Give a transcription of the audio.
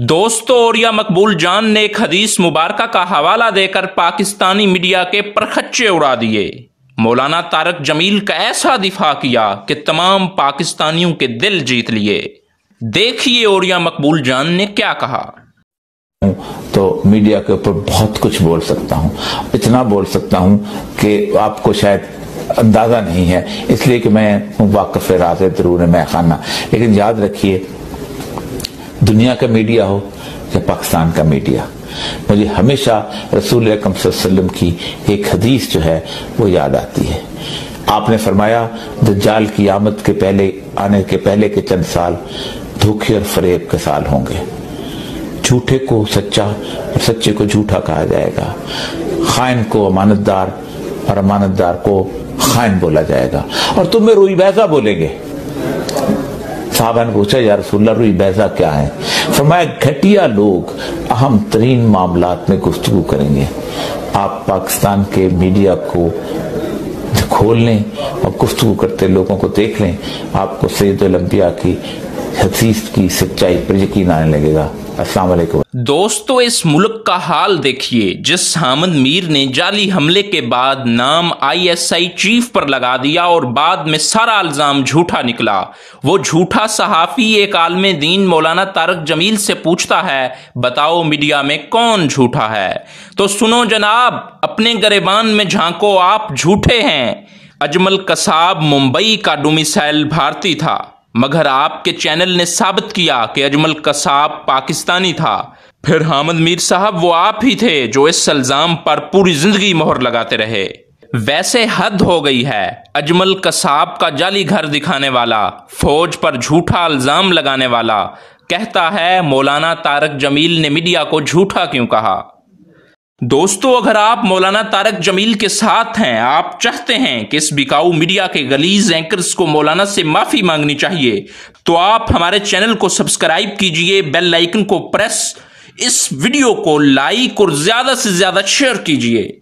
दोस्तों औरिया मकबूल जान ने एक हदीस मुबारका का हवाला देकर पाकिस्तानी मीडिया के परखच्चे उड़ा दिए। मौलाना तारिक जमील का ऐसा दिफा किया कि तमाम पाकिस्तानियों के दिल जीत लिए। देखिए औरिया मकबूल जान ने क्या कहा। तो मीडिया के ऊपर बहुत कुछ बोल सकता हूँ, इतना बोल सकता हूँ कि आपको शायद अंदाजा नहीं है, इसलिए कि मैं वाकफ राज़ ज़रूर मैं खाना। लेकिन याद रखिए, दुनिया का मीडिया हो या पाकिस्तान का मीडिया, मुझे हमेशा रसूल अकरम सल्लल्लाहु अलैहि वसल्लम की एक हदीस जो है वो याद आती है। आपने फरमाया, दज्जाल की आमद के पहले आने के पहले के चंद साल धोखे और फरेब के साल होंगे। झूठे को सच्चा और सच्चे को झूठा कहा जाएगा, खाइन को अमानतदार और अमानतदार को खाइन बोला जाएगा, और तुम्हें रूई बैजा बोलेंगे। साहबा ने पूछा, या रसूलल्लाह रूई बैजा क्या है? फरमाया, घटिया लोग अहम तरीन मामलात में गुफ्तगू करेंगे। आप पाकिस्तान के मीडिया को खोल लें और गुफ्तगू करते लोगों को देख लें, आपको सैयदुल अंबिया की हदीस की सच्चाई पर यकीन आने लगेगा। अस्सलाम वालेकुम। दोस्तों, इस मुल्क का हाल देखिए, जिस हामिद मीर ने जाली हमले के बाद नाम ISI चीफ पर लगा दिया और बाद में सारा इल्जाम झूठा निकला, वो झूठा सहाफी एक आलमे दीन मौलाना तारिक जमील से पूछता है, बताओ मीडिया में कौन झूठा है? तो सुनो जनाब, अपने गरेबान में झांको, आप झूठे हैं। अजमल कसाब मुंबई का डोमिसाइल भारतीय था, मगर आपके चैनल ने साबित किया कि अजमल कसाब पाकिस्तानी था। फिर हामिद मीर साहब वो आप ही थे जो इस इल्जाम पर पूरी जिंदगी मोहर लगाते रहे। वैसे हद हो गई है, अजमल कसाब का जाली घर दिखाने वाला, फौज पर झूठा इल्जाम लगाने वाला कहता है मौलाना तारिक जमील ने मीडिया को झूठा क्यों कहा। दोस्तों, अगर आप मौलाना तारिक जमील के साथ हैं, आप चाहते हैं कि इस बिकाऊ मीडिया के गलीज एंकर्स को मौलाना से माफी मांगनी चाहिए, तो आप हमारे चैनल को सब्सक्राइब कीजिए, बेल आइकन को प्रेस, इस वीडियो को लाइक और ज्यादा से ज्यादा शेयर कीजिए।